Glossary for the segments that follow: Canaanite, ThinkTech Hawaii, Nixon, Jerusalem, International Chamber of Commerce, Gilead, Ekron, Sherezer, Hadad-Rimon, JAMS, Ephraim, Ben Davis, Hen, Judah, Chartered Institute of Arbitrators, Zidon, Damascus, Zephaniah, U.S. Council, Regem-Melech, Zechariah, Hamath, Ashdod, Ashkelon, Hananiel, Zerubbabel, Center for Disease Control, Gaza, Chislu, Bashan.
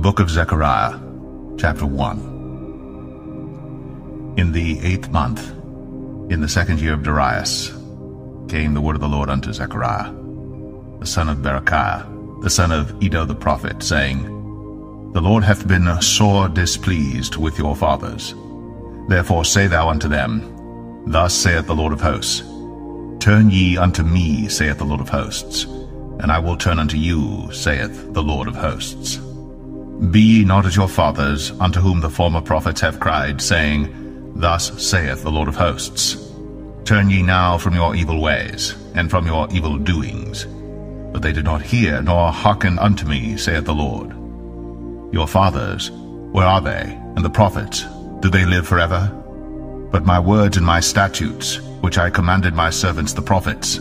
Book of Zechariah, Chapter 1. In the 8th month, in the 2nd year of Darius, came the word of the Lord unto Zechariah, the son of Berechiah, the son of Iddo the prophet, saying, The Lord hath been sore displeased with your fathers. Therefore say thou unto them, Thus saith the Lord of hosts, Turn ye unto me, saith the Lord of hosts, and I will turn unto you, saith the Lord of hosts. Be ye not as your fathers, unto whom the former prophets have cried, saying, Thus saith the Lord of hosts. Turn ye now from your evil ways, and from your evil doings. But they did not hear, nor hearken unto me, saith the Lord. Your fathers, where are they? And the prophets, do they live forever? But my words and my statutes, which I commanded my servants the prophets,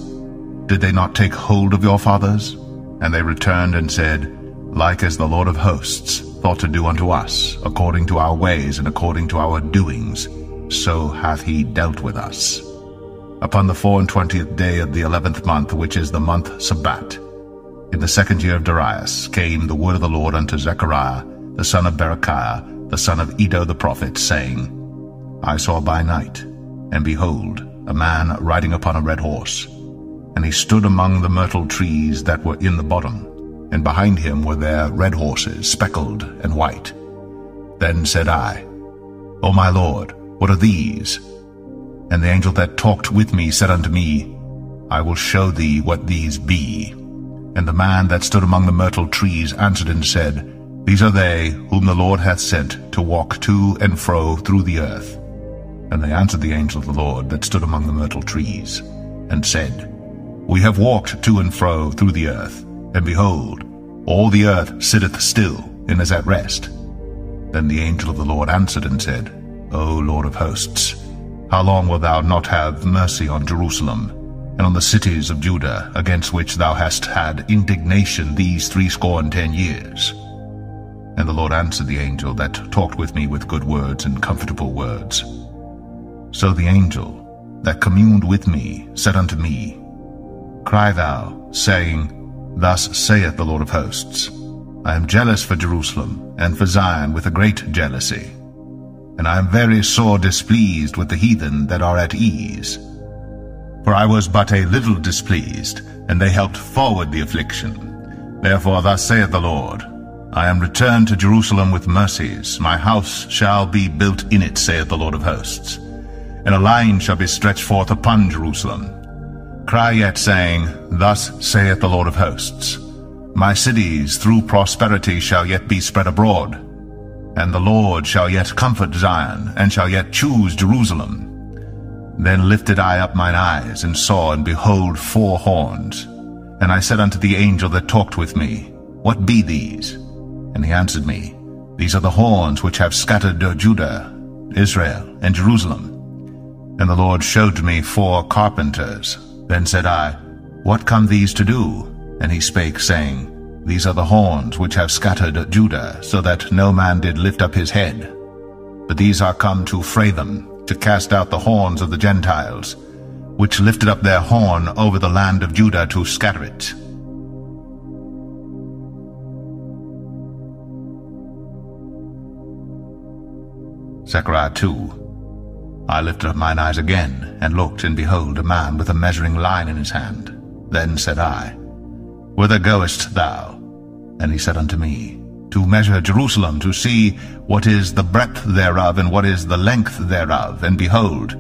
did they not take hold of your fathers? And they returned and said, Like as the Lord of hosts thought to do unto us, according to our ways and according to our doings, so hath he dealt with us. Upon the 24th day of the 11th month, which is the month Shebat, in the 2nd year of Darius, came the word of the Lord unto Zechariah, the son of Berechiah, the son of Iddo the prophet, saying, I saw by night, and behold, a man riding upon a red horse. And he stood among the myrtle trees that were in the bottom, and behind him were their red horses, speckled and white. Then said I, O my Lord, what are these? And the angel that talked with me said unto me, I will show thee what these be. And the man that stood among the myrtle trees answered and said, These are they whom the Lord hath sent to walk to and fro through the earth. And they answered the angel of the Lord that stood among the myrtle trees, and said, We have walked to and fro through the earth, and behold, all the earth sitteth still, and is at rest. Then the angel of the Lord answered and said, O Lord of hosts, how long wilt thou not have mercy on Jerusalem, and on the cities of Judah, against which thou hast had indignation these 70 years? And the Lord answered the angel that talked with me with good words and comfortable words. So the angel that communed with me said unto me, Cry thou, saying, Thus saith the Lord of hosts, I am jealous for Jerusalem and for Zion with a great jealousy, and I am very sore displeased with the heathen that are at ease. For I was but a little displeased, and they helped forward the affliction. Therefore thus saith the Lord, I am returned to Jerusalem with mercies, my house shall be built in it, saith the Lord of hosts, and a line shall be stretched forth upon Jerusalem. Cry yet, saying, Thus saith the Lord of hosts, My cities through prosperity shall yet be spread abroad, and the Lord shall yet comfort Zion, and shall yet choose Jerusalem. Then lifted I up mine eyes, and saw, and behold, 4 horns. And I said unto the angel that talked with me, What be these? And he answered me, These are the horns which have scattered Judah, Israel, and Jerusalem. And the Lord showed me 4 carpenters. Then said I, What come these to do? And he spake, saying, These are the horns which have scattered Judah, so that no man did lift up his head. But these are come to fray them, to cast out the horns of the Gentiles, which lifted up their horn over the land of Judah to scatter it. Zechariah 2. I lifted up mine eyes again, and looked, and behold, a man with a measuring line in his hand. Then said I, Whither goest thou? And he said unto me, To measure Jerusalem, to see what is the breadth thereof, and what is the length thereof. And behold,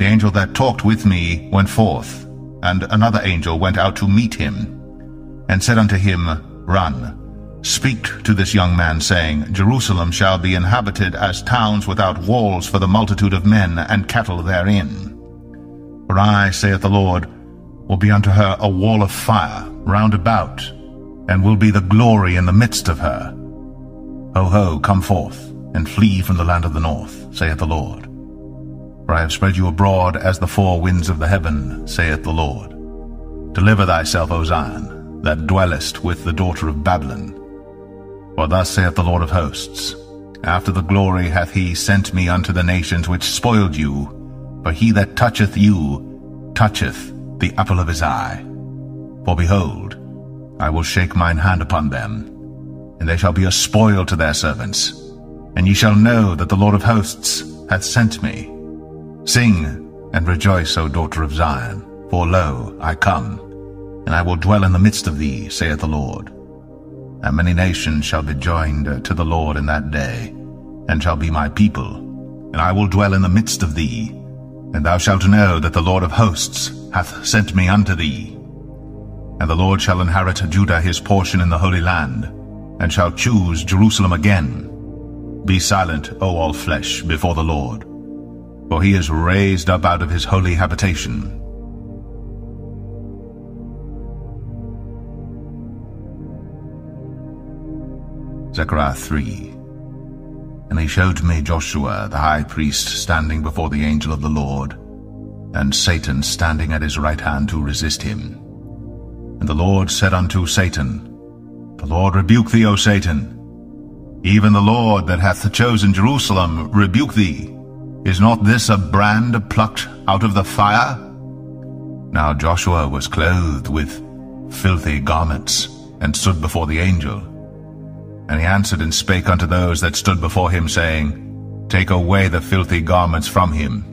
the angel that talked with me went forth, and another angel went out to meet him, and said unto him, Run, speak to this young man, saying, Jerusalem shall be inhabited as towns without walls for the multitude of men and cattle therein. For I, saith the Lord, will be unto her a wall of fire round about, and will be the glory in the midst of her. Ho, ho, come forth, and flee from the land of the north, saith the Lord. For I have spread you abroad as the 4 winds of the heaven, saith the Lord. Deliver thyself, O Zion, that dwellest with the daughter of Babylon. For thus saith the Lord of hosts, After the glory hath he sent me unto the nations which spoiled you, for he that toucheth you toucheth the apple of his eye. For behold, I will shake mine hand upon them, and they shall be a spoil to their servants. And ye shall know that the Lord of hosts hath sent me. Sing and rejoice, O daughter of Zion, for lo, I come, and I will dwell in the midst of thee, saith the Lord. And many nations shall be joined to the Lord in that day, and shall be my people, and I will dwell in the midst of thee, and thou shalt know that the Lord of hosts hath sent me unto thee. And the Lord shall inherit Judah his portion in the Holy Land, and shall choose Jerusalem again. Be silent, O all flesh, before the Lord, for he is raised up out of his holy habitation. Zechariah 3. And he showed me Joshua the high priest standing before the angel of the Lord, and Satan standing at his right hand to resist him. And the Lord said unto Satan, The Lord rebuke thee, O Satan. Even the Lord that hath chosen Jerusalem rebuke thee. Is not this a brand plucked out of the fire? Now Joshua was clothed with filthy garments, and stood before the angel. And he answered and spake unto those that stood before him, saying, Take away the filthy garments from him.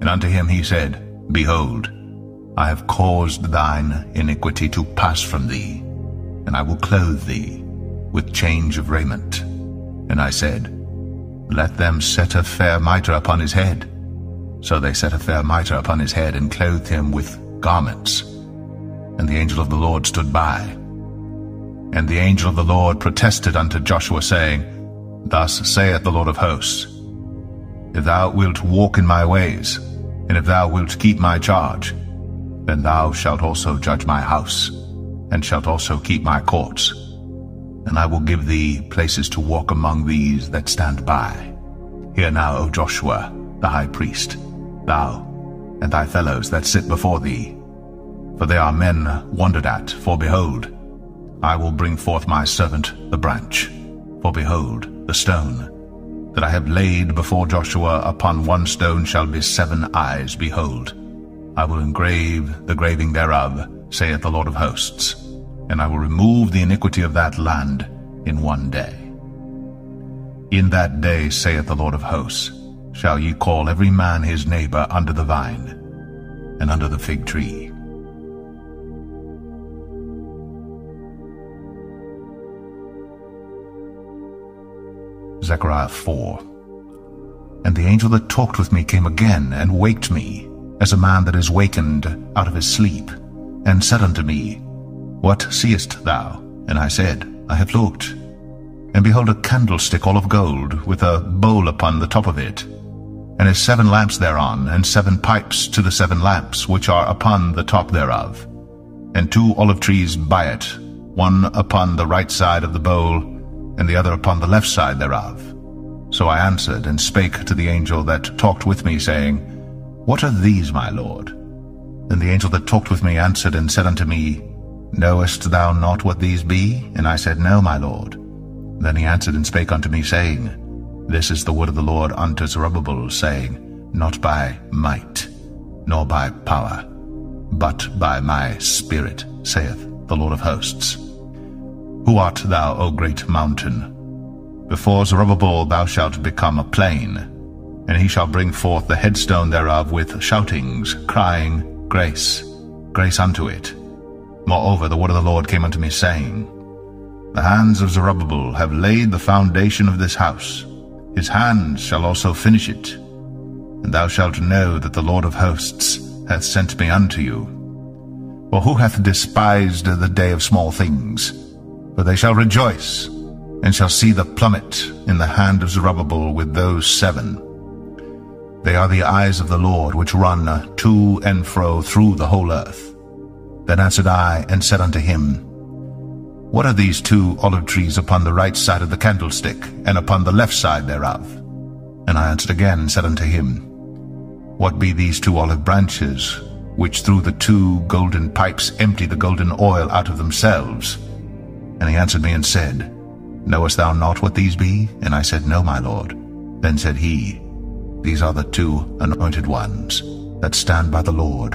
And unto him he said, Behold, I have caused thine iniquity to pass from thee, and I will clothe thee with change of raiment. And I said, Let them set a fair mitre upon his head. So they set a fair mitre upon his head, and clothed him with garments. And the angel of the Lord stood by. And the angel of the Lord protested unto Joshua, saying, Thus saith the Lord of hosts, If thou wilt walk in my ways, and if thou wilt keep my charge, then thou shalt also judge my house, and shalt also keep my courts. And I will give thee places to walk among these that stand by. Hear now, O Joshua, the high priest, thou and thy fellows that sit before thee. For they are men wondered at, for behold, I will bring forth my servant the branch. For behold, the stone that I have laid before Joshua, upon one stone shall be seven eyes, behold. I will engrave the graving thereof, saith the Lord of hosts, and I will remove the iniquity of that land in one day. In that day, saith the Lord of hosts, shall ye call every man his neighbor under the vine and under the fig tree. Zechariah 4. And the angel that talked with me came again and waked me, as a man that is wakened out of his sleep, and said unto me, What seest thou? And I said, I have looked, and behold a candlestick all of gold, with a bowl upon the top of it, and his seven lamps thereon, and seven pipes to the seven lamps which are upon the top thereof, and two olive trees by it, one upon the right side of the bowl, and the other upon the left side thereof. So I answered and spake to the angel that talked with me, saying, What are these, my lord? And the angel that talked with me answered and said unto me, Knowest thou not what these be? And I said, No, my lord. Then he answered and spake unto me, saying, This is the word of the Lord unto Zerubbabel, saying, Not by might, nor by power, but by my spirit, saith the Lord of hosts. Who art thou, O great mountain? Before Zerubbabel thou shalt become a plain, and he shall bring forth the headstone thereof with shoutings, crying, Grace, grace unto it. Moreover, the word of the Lord came unto me, saying, The hands of Zerubbabel have laid the foundation of this house. His hands shall also finish it. And thou shalt know that the Lord of hosts hath sent me unto you. For who hath despised the day of small things? For they shall rejoice, and shall see the plummet in the hand of Zerubbabel with those seven. They are the eyes of the Lord, which run to and fro through the whole earth. Then answered I, and said unto him, What are these two olive trees upon the right side of the candlestick, and upon the left side thereof? And I answered again, and said unto him, What be these two olive branches, which through the two golden pipes empty the golden oil out of themselves? And he answered me and said, Knowest thou not what these be? And I said, No, my lord. Then said he, These are the two anointed ones that stand by the Lord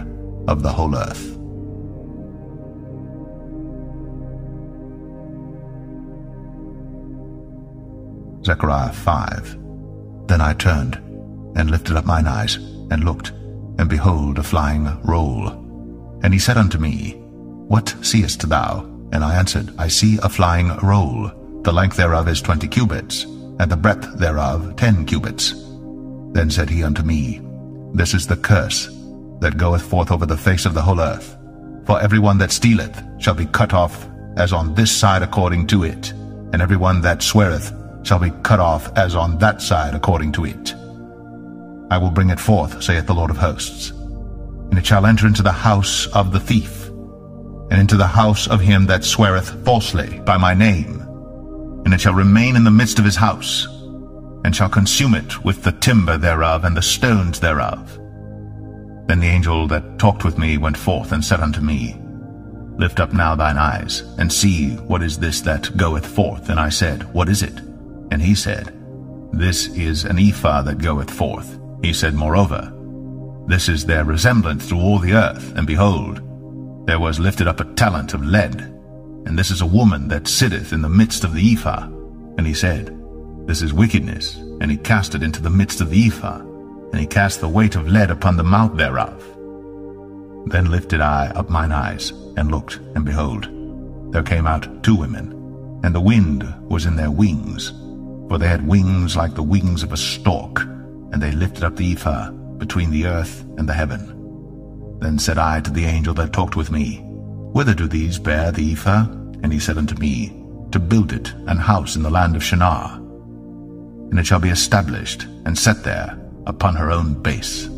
of the whole earth. Zechariah 5. Then I turned, and lifted up mine eyes, and looked, and behold a flying roll. And he said unto me, What seest thou? And I answered, I see a flying roll. The length thereof is 20 cubits, and the breadth thereof 10 cubits. Then said he unto me, This is the curse that goeth forth over the face of the whole earth. For every one that stealeth shall be cut off as on this side according to it, and every one that sweareth shall be cut off as on that side according to it. I will bring it forth, saith the Lord of hosts. And it shall enter into the house of the thief, and into the house of him that sweareth falsely by my name. And it shall remain in the midst of his house, and shall consume it with the timber thereof and the stones thereof. Then the angel that talked with me went forth and said unto me, Lift up now thine eyes, and see what is this that goeth forth. And I said, What is it? And he said, This is an ephah that goeth forth. He said, Moreover, this is their resemblance through all the earth. And behold, there was lifted up a talent of lead, and this is a woman that sitteth in the midst of the ephah. And he said, This is wickedness. And he cast it into the midst of the ephah, and he cast the weight of lead upon the mount thereof. Then lifted I up mine eyes, and looked, and behold, there came out 2 women, and the wind was in their wings, for they had wings like the wings of a stork, and they lifted up the ephah between the earth and the heaven. Then said I to the angel that talked with me, Whither do these bear the ephah? And he said unto me, To build it an house in the land of Shinar. And it shall be established, and set there upon her own base.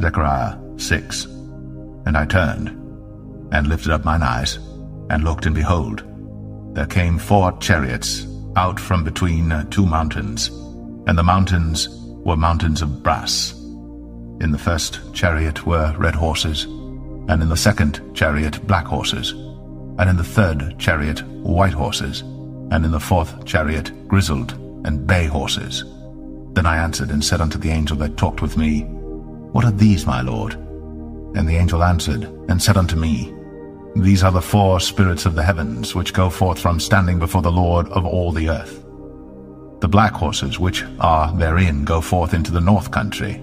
Zechariah 6. And I turned, and lifted up mine eyes, and looked, and behold, there came 4 chariots out from between 2 mountains, and the mountains were mountains of brass. In the first chariot were red horses, and in the second chariot black horses, and in the third chariot white horses, and in the fourth chariot grizzled and bay horses. Then I answered and said unto the angel that talked with me, What are these, my lord? And the angel answered and said unto me, These are the 4 spirits of the heavens, which go forth from standing before the Lord of all the earth. The black horses which are therein go forth into the north country,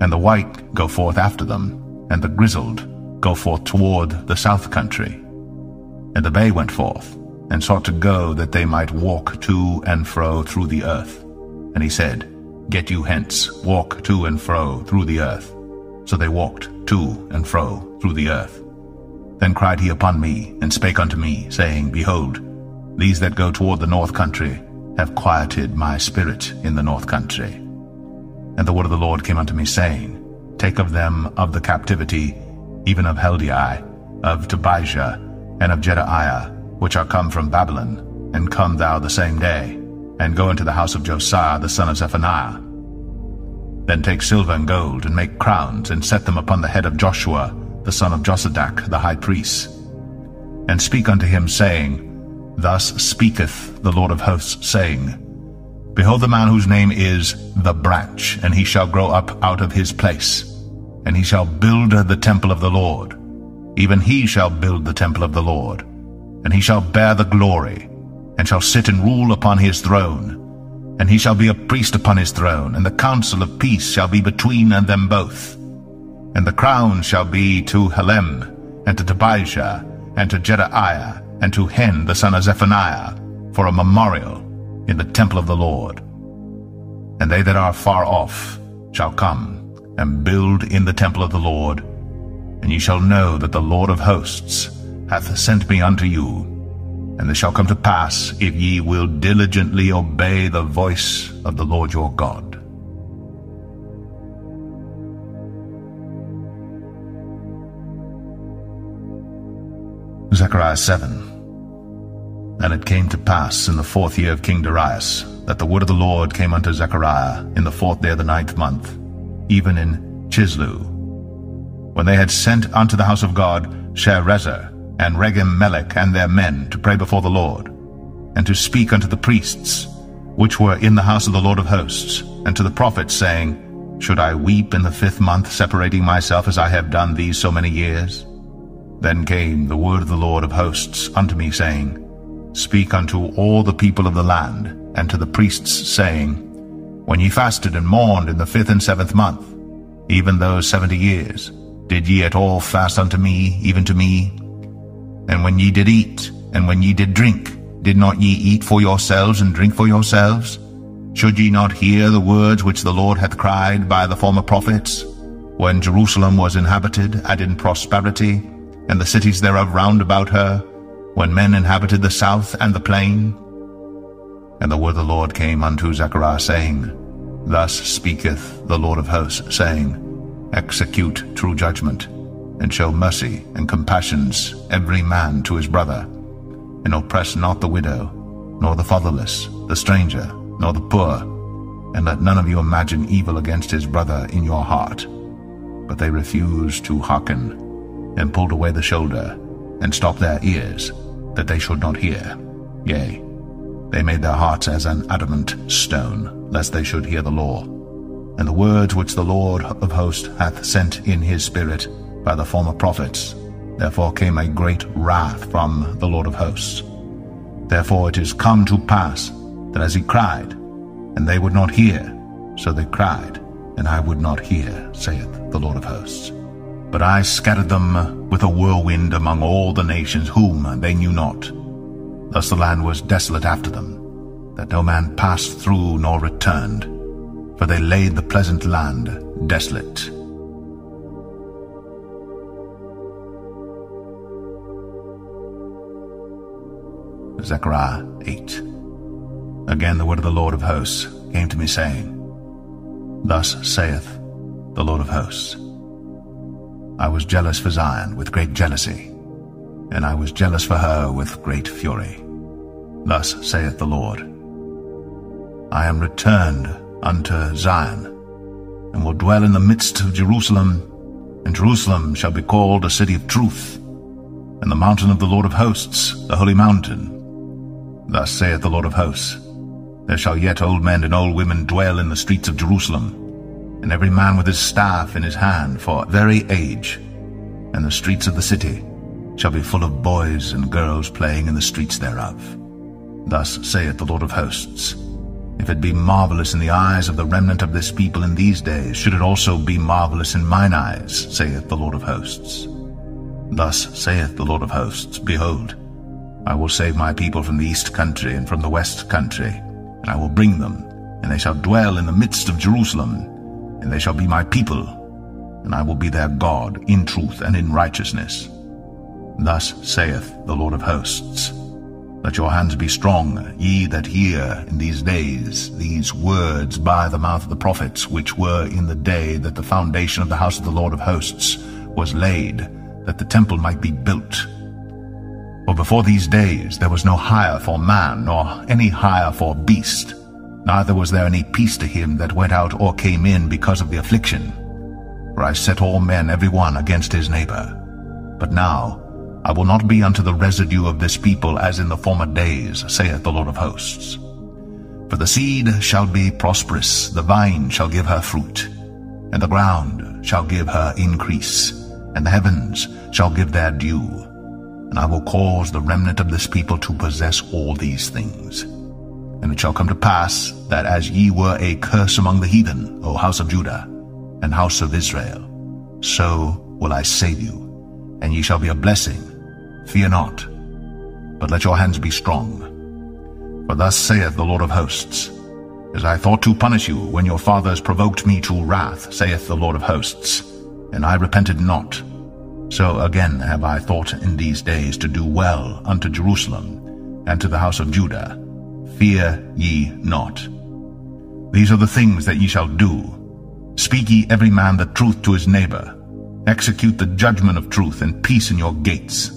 and the white go forth after them, and the grizzled go forth toward the south country. And the bay went forth, and sought to go, that they might walk to and fro through the earth. And he said, Get you hence, walk to and fro through the earth. So they walked to and fro through the earth. Then cried he upon me, and spake unto me, saying, Behold, these that go toward the north country have quieted my spirit in the north country. And the word of the Lord came unto me, saying, Take of them of the captivity, even of Heldai, of Tobijah, and of Jedaiah, which are come from Babylon, and come thou the same day, and go into the house of Josiah the son of Zephaniah. Then take silver and gold, and make crowns, and set them upon the head of Joshua the son of Josadak the high priest. And speak unto him, saying, Thus speaketh the Lord of hosts, saying, Behold the man whose name is the Branch, and he shall grow up out of his place, and he shall build the temple of the Lord. Even he shall build the temple of the Lord, and he shall bear the glory, and shall sit and rule upon his throne, and he shall be a priest upon his throne, and the council of peace shall be between them both. And the crown shall be to Helem, and to Tobijah, and to Jedaiah, and to Hen the son of Zephaniah, for a memorial in the temple of the Lord. And they that are far off shall come, and build in the temple of the Lord. And ye shall know that the Lord of hosts hath sent me unto you. And this shall come to pass, if ye will diligently obey the voice of the Lord your God. Zechariah 7. And it came to pass in the 4th year of King Darius, that the word of the Lord came unto Zechariah in the 4th day of the 9th month, even in Chislu, when they had sent unto the house of God Sherezer and Regem-Melech and their men to pray before the Lord, and to speak unto the priests which were in the house of the Lord of hosts, and to the prophets, saying, Should I weep in the 5th month, separating myself as I have done these so many years? Then came the word of the Lord of hosts unto me, saying, Speak unto all the people of the land, and to the priests, saying, When ye fasted and mourned in the 5th and 7th month, even those 70 years, did ye at all fast unto me, even to me? And when ye did eat, and when ye did drink, did not ye eat for yourselves and drink for yourselves? Should ye not hear the words which the Lord hath cried by the former prophets, when Jerusalem was inhabited and in prosperity, and the cities thereof round about her, when men inhabited the south and the plain? And the word of the Lord came unto Zechariah, saying, Thus speaketh the Lord of hosts, saying, Execute true judgment, and show mercy and compassions every man to his brother, and oppress not the widow, nor the fatherless, the stranger, nor the poor, and let none of you imagine evil against his brother in your heart. But they refused to hearken, and pulled away the shoulder, and stopped their ears, that they should not hear. Yea, they made their hearts as an adamant stone, lest they should hear the law, and the words which the Lord of hosts hath sent in his spirit by the former prophets. Therefore came a great wrath from the Lord of hosts. Therefore it is come to pass, that as he cried, and they would not hear, so they cried, and I would not hear, saith the Lord of hosts. But I scattered them with a whirlwind among all the nations whom they knew not. Thus the land was desolate after them, that no man passed through nor returned, for they laid the pleasant land desolate. Zechariah 8. Again the word of the Lord of hosts came to me, saying, Thus saith the Lord of hosts, I was jealous for Zion with great jealousy, and I was jealous for her with great fury. Thus saith the Lord, I am returned unto Zion, and will dwell in the midst of Jerusalem, and Jerusalem shall be called a city of truth, and the mountain of the Lord of hosts, the holy mountain. Thus saith the Lord of hosts, There shall yet old men and old women dwell in the streets of Jerusalem, and every man with his staff in his hand for very age, and the streets of the city shall be full of boys and girls playing in the streets thereof. Thus saith the Lord of hosts, If it be marvelous in the eyes of the remnant of this people in these days, should it also be marvelous in mine eyes, saith the Lord of hosts. Thus saith the Lord of hosts, Behold, I will save my people from the east country and from the west country, and I will bring them, and they shall dwell in the midst of Jerusalem, and they shall be my people, and I will be their God in truth and in righteousness. Thus saith the Lord of hosts, Let your hands be strong, ye that hear in these days these words by the mouth of the prophets, which were in the day that the foundation of the house of the Lord of hosts was laid, that the temple might be built. For before these days there was no hire for man, nor any hire for beast, neither was there any peace to him that went out or came in because of the affliction. For I set all men every one against his neighbor. But now I will not be unto the residue of this people as in the former days, saith the Lord of hosts. For the seed shall be prosperous, the vine shall give her fruit, and the ground shall give her increase, and the heavens shall give their dew. And I will cause the remnant of this people to possess all these things. And it shall come to pass, that as ye were a curse among the heathen, O house of Judah, and house of Israel, so will I save you, and ye shall be a blessing. Fear not, but let your hands be strong. For thus saith the Lord of hosts, As I thought to punish you when your fathers provoked me to wrath, saith the Lord of hosts, and I repented not, so again have I thought in these days to do well unto Jerusalem and to the house of Judah. Fear ye not. These are the things that ye shall do. Speak ye every man the truth to his neighbor. Execute the judgment of truth and peace in your gates.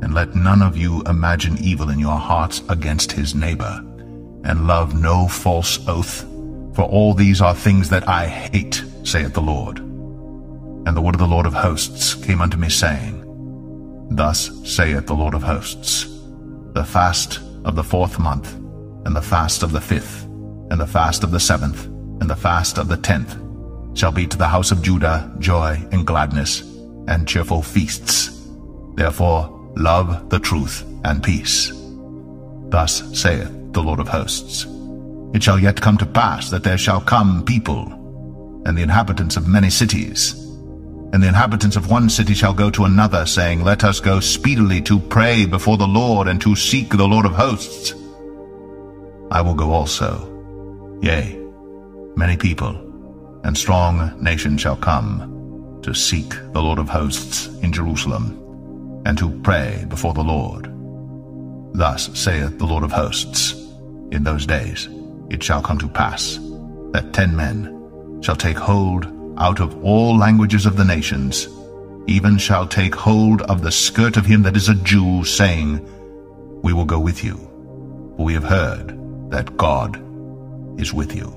And let none of you imagine evil in your hearts against his neighbor. And love no false oath, for all these are things that I hate, saith the Lord. And the word of the Lord of hosts came unto me, saying, Thus saith the Lord of hosts, The fast of the 4th month, and the fast of the 5th, and the fast of the 7th, and the fast of the 10th, shall be to the house of Judah joy and gladness, and cheerful feasts, Therefore love the truth and peace. Thus saith the Lord of hosts, It shall yet come to pass that there shall come people, and the inhabitants of many cities. And the inhabitants of one city shall go to another, saying, Let us go speedily to pray before the Lord, and to seek the Lord of hosts. I will go also, yea, many people, and strong nation shall come, to seek the Lord of hosts in Jerusalem, and to pray before the Lord. Thus saith the Lord of hosts, In those days it shall come to pass, that 10 men shall take hold out of all languages of the nations, even shall take hold of the skirt of him that is a Jew, saying, We will go with you, for we have heard that God is with you.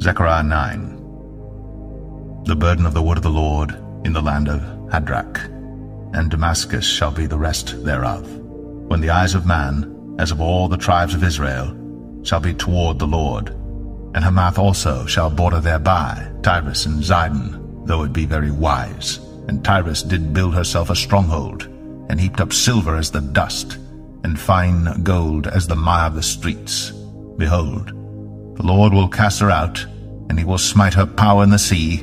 Zechariah 9. The burden of the word of the Lord in the land of Hadrach, and Damascus shall be the rest thereof, when the eyes of man, as of all the tribes of Israel, shall be toward the Lord. And Hamath also shall border thereby, Tyrus and Zidon, though it be very wise. And Tyrus did build herself a stronghold, and heaped up silver as the dust, and fine gold as the mire of the streets. Behold, the Lord will cast her out, and he will smite her power in the sea,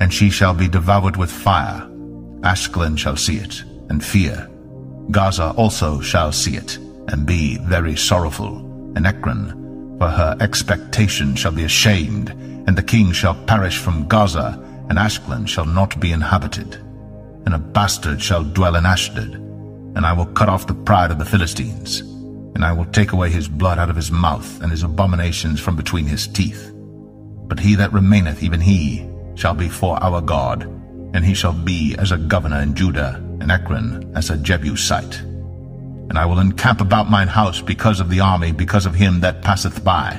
and she shall be devoured with fire. Ashkelon shall see it, and fear. Gaza also shall see it, and be very sorrowful. And Ekron, for her expectation, shall be ashamed, and the king shall perish from Gaza, and Ashkelon shall not be inhabited. And a bastard shall dwell in Ashdod, and I will cut off the pride of the Philistines, and I will take away his blood out of his mouth, and his abominations from between his teeth. But he that remaineth, even he, shall be for our God, and he shall be as a governor in Judah, and Ekron as a Jebusite. And I will encamp about mine house because of the army, because of him that passeth by,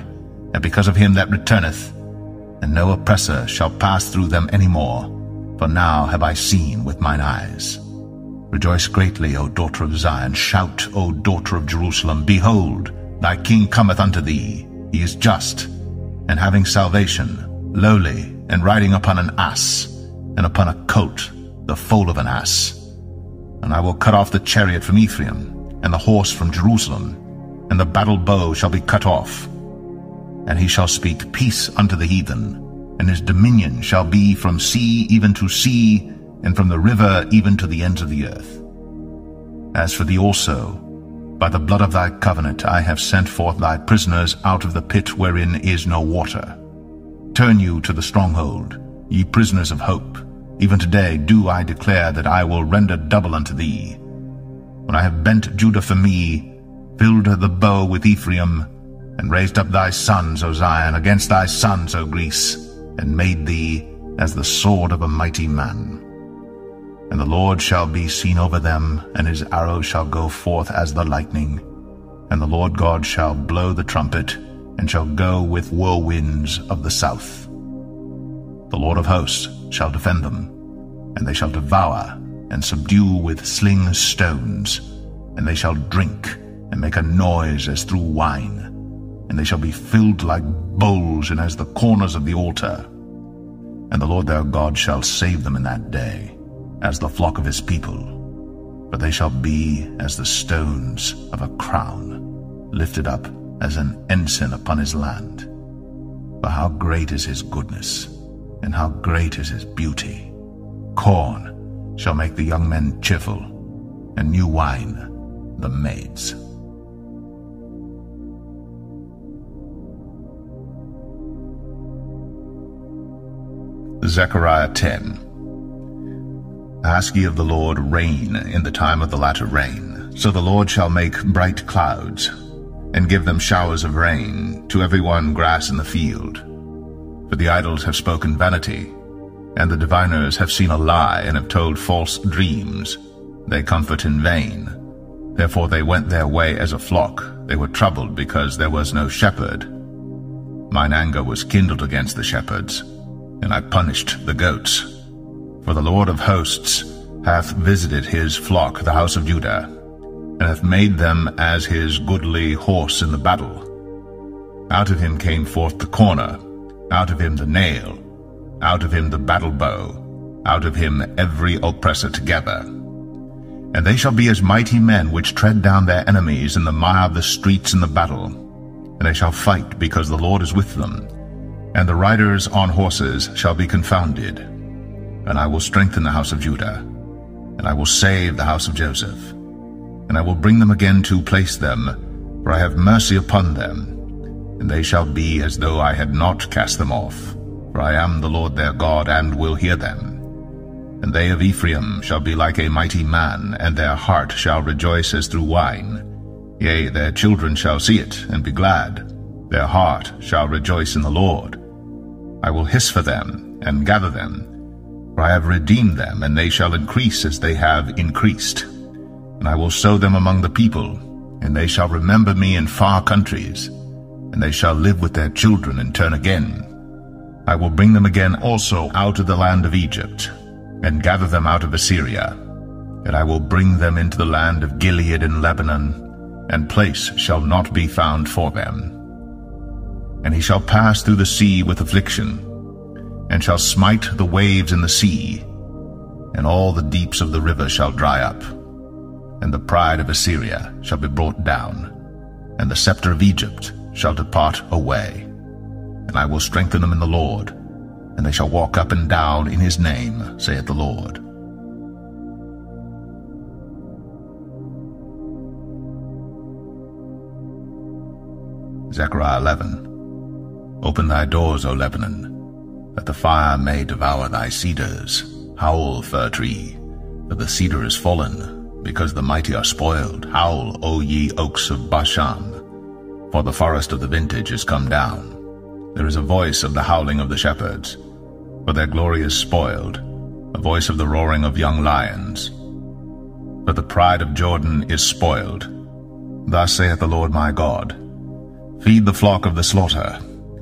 and because of him that returneth, and no oppressor shall pass through them any more, for now have I seen with mine eyes. Rejoice greatly, O daughter of Zion, shout, O daughter of Jerusalem, behold, thy king cometh unto thee, he is just, and having salvation, lowly, and riding upon an ass, and upon a colt, the foal of an ass. And I will cut off the chariot from Ephraim, and the horse from Jerusalem, and the battle bow shall be cut off. And he shall speak peace unto the heathen, and his dominion shall be from sea even to sea, and from the river even to the ends of the earth. As for thee also, by the blood of thy covenant I have sent forth thy prisoners out of the pit wherein is no water. Turn you to the stronghold, ye prisoners of hope. Even today do I declare that I will render double unto thee. When I have bent Judah for me, filled the bow with Ephraim, and raised up thy sons, O Zion, against thy sons, O Greece, and made thee as the sword of a mighty man. And the Lord shall be seen over them, and his arrow shall go forth as the lightning. And the Lord God shall blow the trumpet, and shall go with whirlwinds of the south. The Lord of hosts shall defend them, and they shall devour and subdue with sling stones, and they shall drink, and make a noise as through wine, and they shall be filled like bowls, and as the corners of the altar. And the Lord their God shall save them in that day, as the flock of his people, but they shall be as the stones of a crown, lifted up as an ensign upon his land. For how great is his goodness, and how great is his beauty! Corn shall make the young men cheerful, and new wine the maids. Zechariah 10. Ask ye of the Lord rain in the time of the latter rain. So the Lord shall make bright clouds, and give them showers of rain, to every one grass in the field. For the idols have spoken vanity, and the diviners have seen a lie, and have told false dreams. They comfort in vain. Therefore they went their way as a flock. They were troubled, because there was no shepherd. Mine anger was kindled against the shepherds, and I punished the goats. For the Lord of hosts hath visited his flock, the house of Judah, and hath made them as his goodly horse in the battle. Out of him came forth the corner, out of him the nail, out of him the battle bow, out of him every oppressor together. And they shall be as mighty men which tread down their enemies in the mire of the streets in the battle. And they shall fight, because the Lord is with them, and the riders on horses shall be confounded. And I will strengthen the house of Judah, and I will save the house of Joseph, and I will bring them again to place them, for I have mercy upon them, and they shall be as though I had not cast them off, for I am the Lord their God, and will hear them. And they of Ephraim shall be like a mighty man, and their heart shall rejoice as through wine. Yea, their children shall see it, and be glad. Their heart shall rejoice in the Lord. I will hiss for them, and gather them, for I have redeemed them, and they shall increase as they have increased. And I will sow them among the people, and they shall remember me in far countries, and they shall live with their children and turn again. I will bring them again also out of the land of Egypt, and gather them out of Assyria, and I will bring them into the land of Gilead and Lebanon, and place shall not be found for them. And he shall pass through the sea with affliction, and shall smite the waves in the sea, and all the deeps of the river shall dry up, and the pride of Assyria shall be brought down, and the scepter of Egypt shall depart away. And I will strengthen them in the Lord, and they shall walk up and down in his name, saith the Lord. Zechariah 11. Open thy doors, O Lebanon, that the fire may devour thy cedars. Howl, fir tree, for the cedar is fallen, because the mighty are spoiled. Howl, O ye oaks of Bashan, for the forest of the vintage is come down. There is a voice of the howling of the shepherds, for their glory is spoiled, a voice of the roaring of young lions. For the pride of Jordan is spoiled. Thus saith the Lord my God, feed the flock of the slaughter,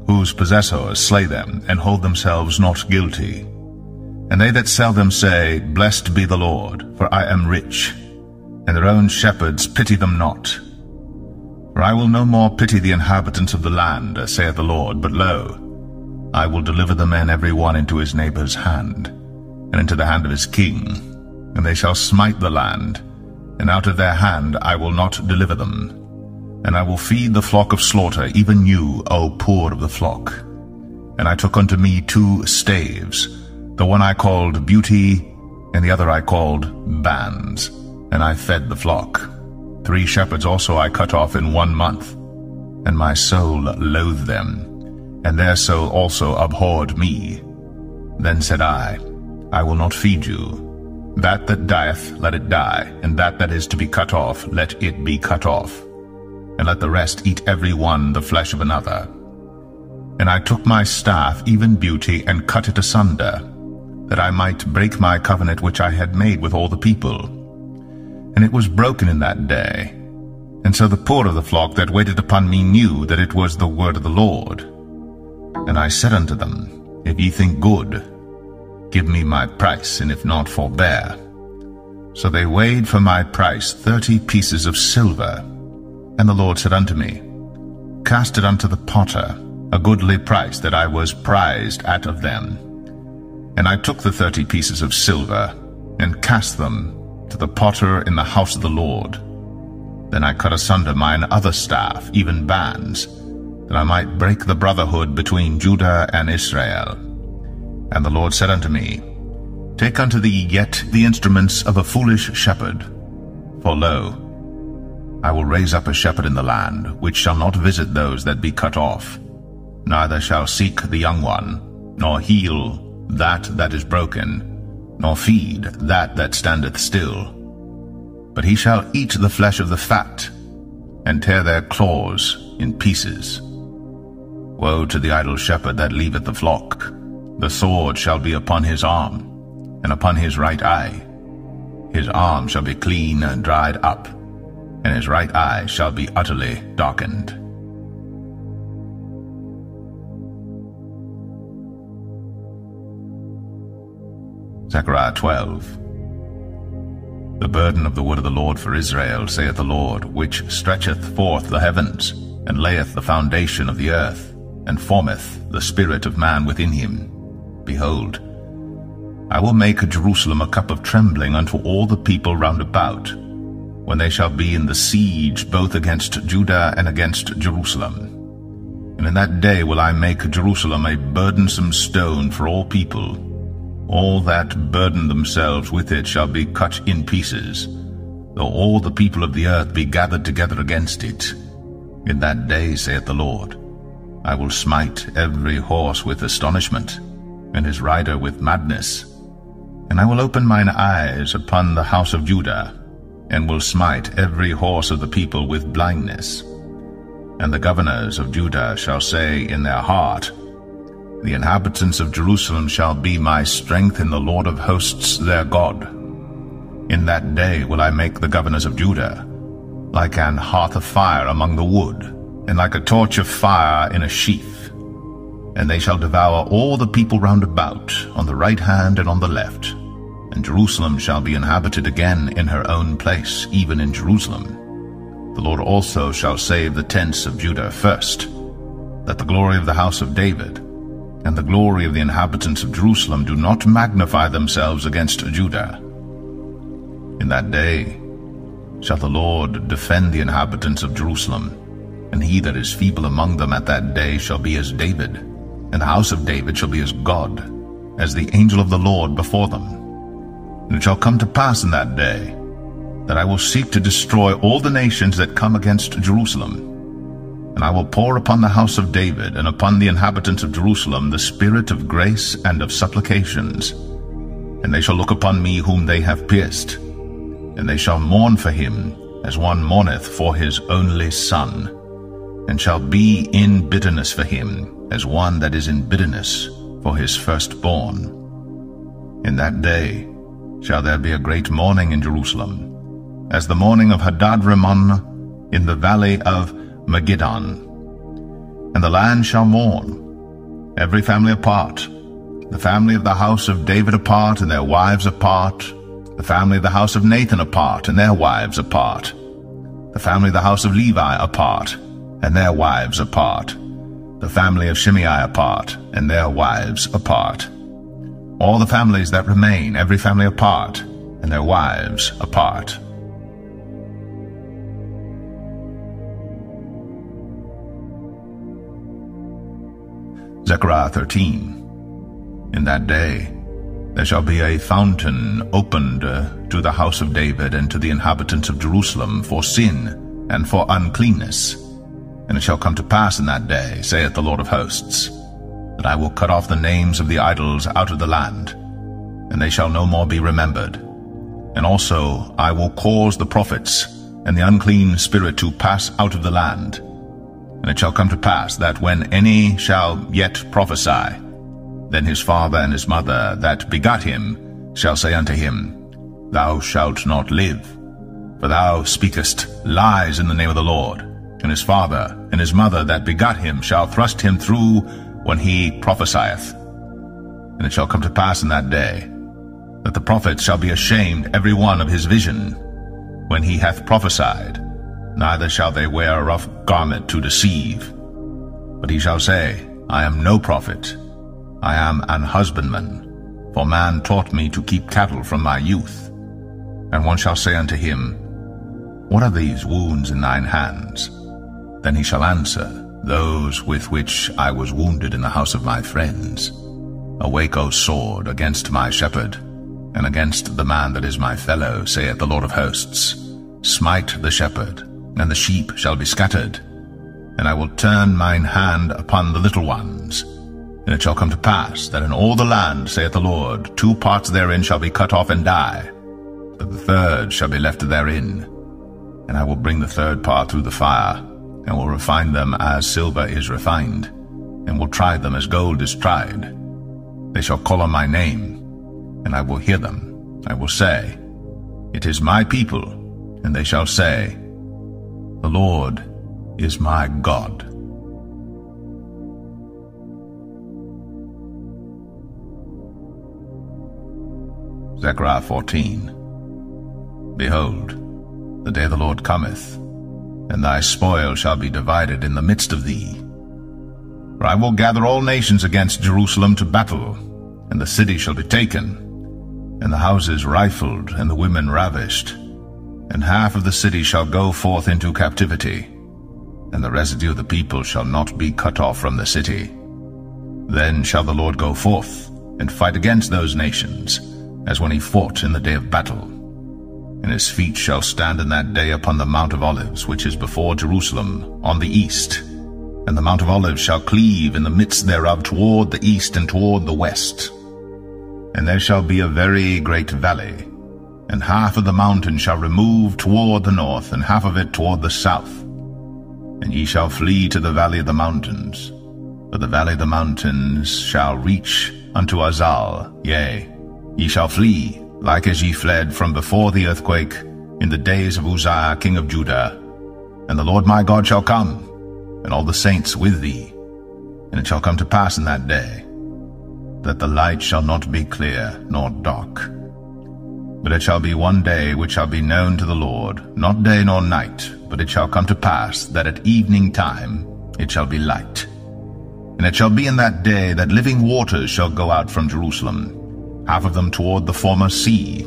whose possessors slay them, and hold themselves not guilty. And they that sell them say, blessed be the Lord, for I am rich, and their own shepherds pity them not. For I will no more pity the inhabitants of the land, saith the Lord, but lo, I will deliver the men every one into his neighbour's hand, and into the hand of his king, and they shall smite the land, and out of their hand I will not deliver them. And I will feed the flock of slaughter, even you, O poor of the flock. And I took unto me two staves, the one I called Beauty, and the other I called Bands, and I fed the flock. 3 shepherds also I cut off in 1 month, and my soul loathed them, and their soul also abhorred me. Then said I will not feed you. That dieth, let it die, and that is to be cut off, let it be cut off. And let the rest eat every one the flesh of another. And I took my staff, even Beauty, and cut it asunder, that I might break my covenant which I had made with all the people. And it was broken in that day. And so the poor of the flock that waited upon me knew that it was the word of the Lord. And I said unto them, if ye think good, give me my price, and if not, forbear. So they weighed for my price 30 pieces of silver. And the Lord said unto me, cast it unto the potter, a goodly price that I was prized at of them. And I took the 30 pieces of silver, and cast them to the potter in the house of the Lord. Then I cut asunder mine other staff, even Bands, that I might break the brotherhood between Judah and Israel. And the Lord said unto me, take unto thee yet the instruments of a foolish shepherd. For lo, I will raise up a shepherd in the land, which shall not visit those that be cut off, neither shall seek the young one, nor heal that is broken, nor feed that standeth still. But he shall eat the flesh of the fat, and tear their claws in pieces. Woe to the idle shepherd that leaveth the flock! The sword shall be upon his arm, and upon his right eye. His arm shall be clean and dried up, and his right eye shall be utterly darkened. Zechariah 12. The burden of the word of the Lord for Israel, saith the Lord, which stretcheth forth the heavens, and layeth the foundation of the earth, and formeth the spirit of man within him. Behold, I will make Jerusalem a cup of trembling unto all the people round about, when they shall be in the siege both against Judah and against Jerusalem. And in that day will I make Jerusalem a burdensome stone for all people. All that burden themselves with it shall be cut in pieces, though all the people of the earth be gathered together against it. In that day, saith the Lord, I will smite every horse with astonishment, and his rider with madness. And I will open mine eyes upon the house of Judah, and will smite every horse of the people with blindness. And the governors of Judah shall say in their heart, The inhabitants of Jerusalem shall be my strength in the Lord of hosts their God. In that day will I make the governors of Judah like an hearth of fire among the wood, and like a torch of fire in a sheath. And they shall devour all the people round about, on the right hand and on the left. And Jerusalem shall be inhabited again in her own place, even in Jerusalem. The Lord also shall save the tents of Judah first, that the glory of the house of David and the glory of the inhabitants of Jerusalem do not magnify themselves against Judah. In that day shall the Lord defend the inhabitants of Jerusalem, and he that is feeble among them at that day shall be as David, and the house of David shall be as God, as the angel of the Lord before them. And it shall come to pass in that day, that I will seek to destroy all the nations that come against Jerusalem, and I will pour upon the house of David and upon the inhabitants of Jerusalem the spirit of grace and of supplications, and they shall look upon me whom they have pierced, and they shall mourn for him, as one mourneth for his only son, and shall be in bitterness for him, as one that is in bitterness for his firstborn. In that day shall there be a great mourning in Jerusalem, as the mourning of Hadad-Rimon in the valley of Megiddon. And the land shall mourn, every family apart, the family of the house of David apart, and their wives apart, the family of the house of Nathan apart, and their wives apart, the family of the house of Levi apart, and their wives apart, the family of Shimei apart, and their wives apart, all the families that remain, every family apart, and their wives apart. Zechariah 13. In that day there shall be a fountain opened to the house of David and to the inhabitants of Jerusalem for sin and for uncleanness. And it shall come to pass in that day, saith the Lord of hosts, that I will cut off the names of the idols out of the land, and they shall no more be remembered. And also I will cause the prophets and the unclean spirit to pass out of the land. And it shall come to pass that when any shall yet prophesy, then his father and his mother that begot him shall say unto him, Thou shalt not live, for thou speakest lies in the name of the Lord. And his father and his mother that begot him shall thrust him through when he prophesieth. And it shall come to pass in that day, that the prophet shall be ashamed every one of his vision, when he hath prophesied, neither shall they wear a rough garment to deceive. But he shall say, I am no prophet, I am an husbandman, for man taught me to keep cattle from my youth. And one shall say unto him, What are these wounds in thine hands? Then he shall answer, Those with which I was wounded in the house of my friends. Awake, O sword, against my shepherd, and against the man that is my fellow, saith the Lord of hosts. Smite the shepherd, and the sheep shall be scattered. And I will turn mine hand upon the little ones. And it shall come to pass, that in all the land, saith the Lord, two parts therein shall be cut off and die, but the third shall be left therein. And I will bring the third part through the fire, and will refine them as silver is refined, and will try them as gold is tried. They shall call on my name, and I will hear them. I will say, It is my people, and they shall say, The Lord is my God. Zechariah 14. Behold, the day of the Lord cometh, and thy spoil shall be divided in the midst of thee. For I will gather all nations against Jerusalem to battle, and the city shall be taken, and the houses rifled, and the women ravished. And half of the city shall go forth into captivity, and the residue of the people shall not be cut off from the city. Then shall the Lord go forth, and fight against those nations, as when he fought in the day of battle. And his feet shall stand in that day upon the Mount of Olives, which is before Jerusalem, on the east. And the Mount of Olives shall cleave in the midst thereof toward the east and toward the west. And there shall be a very great valley, and half of the mountain shall remove toward the north, and half of it toward the south. And ye shall flee to the valley of the mountains, for the valley of the mountains shall reach unto Azal, yea, ye shall flee, like as ye fled from before the earthquake, in the days of Uzziah king of Judah. And the Lord my God shall come, and all the saints with thee. And it shall come to pass in that day, that the light shall not be clear nor dark. But it shall be one day which shall be known to the Lord, not day nor night, but it shall come to pass that at evening time it shall be light. And it shall be in that day that living waters shall go out from Jerusalem, half of them toward the former sea,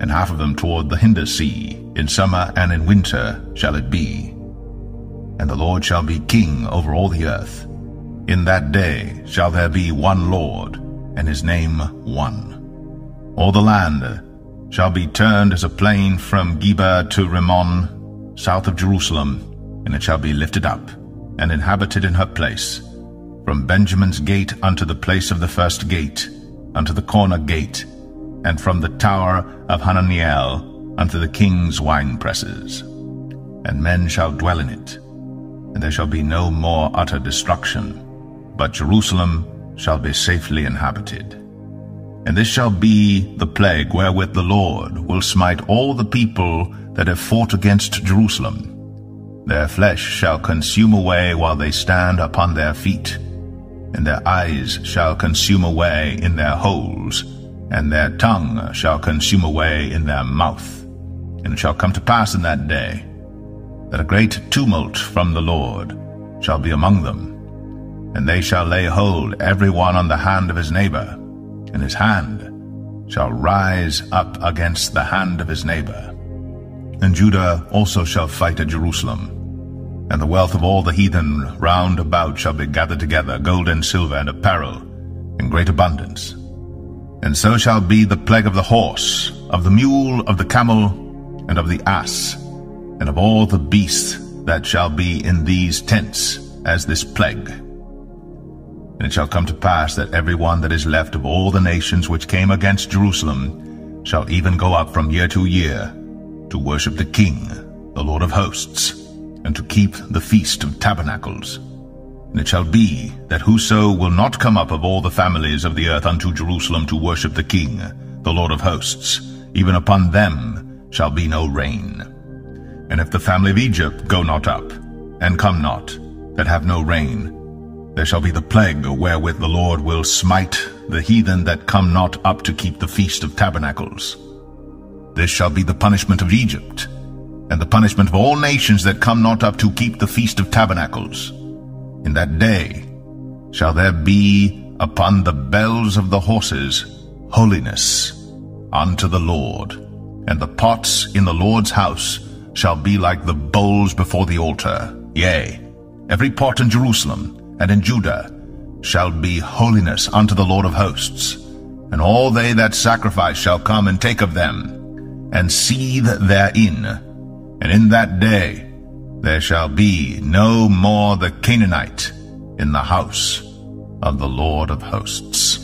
and half of them toward the hinder sea. In summer and in winter shall it be. And the Lord shall be king over all the earth. In that day shall there be one Lord, and his name one. All the land shall be turned as a plain from Geba to Rimmon, south of Jerusalem, and it shall be lifted up, and inhabited in her place, from Benjamin's gate unto the place of the first gate, unto the corner gate, and from the tower of Hananiel unto the king's winepresses. And men shall dwell in it, and there shall be no more utter destruction, but Jerusalem shall be safely inhabited. And this shall be the plague wherewith the Lord will smite all the people that have fought against Jerusalem. Their flesh shall consume away while they stand upon their feet, and their eyes shall consume away in their holes, and their tongue shall consume away in their mouth. And it shall come to pass in that day, that a great tumult from the Lord shall be among them, and they shall lay hold every one on the hand of his neighbor, and his hand shall rise up against the hand of his neighbor. And Judah also shall fight at Jerusalem, and the wealth of all the heathen round about shall be gathered together, gold and silver and apparel, in great abundance. And so shall be the plague of the horse, of the mule, of the camel, and of the ass, and of all the beasts that shall be in these tents, as this plague. And it shall come to pass that every one that is left of all the nations which came against Jerusalem shall even go up from year to year to worship the King, the Lord of hosts, and to keep the feast of tabernacles. And it shall be that whoso will not come up of all the families of the earth unto Jerusalem to worship the King, the Lord of hosts, even upon them shall be no rain. And if the family of Egypt go not up, and come not, that have no rain, there shall be the plague wherewith the Lord will smite the heathen that come not up to keep the feast of tabernacles. This shall be the punishment of Egypt, and the punishment of all nations that come not up to keep the feast of tabernacles. In that day shall there be upon the bells of the horses holiness unto the Lord, and the pots in the Lord's house shall be like the bowls before the altar. Yea, every pot in Jerusalem and in Judah shall be holiness unto the Lord of hosts, and all they that sacrifice shall come and take of them, and seethe therein. And in that day there shall be no more the Canaanite in the house of the Lord of hosts.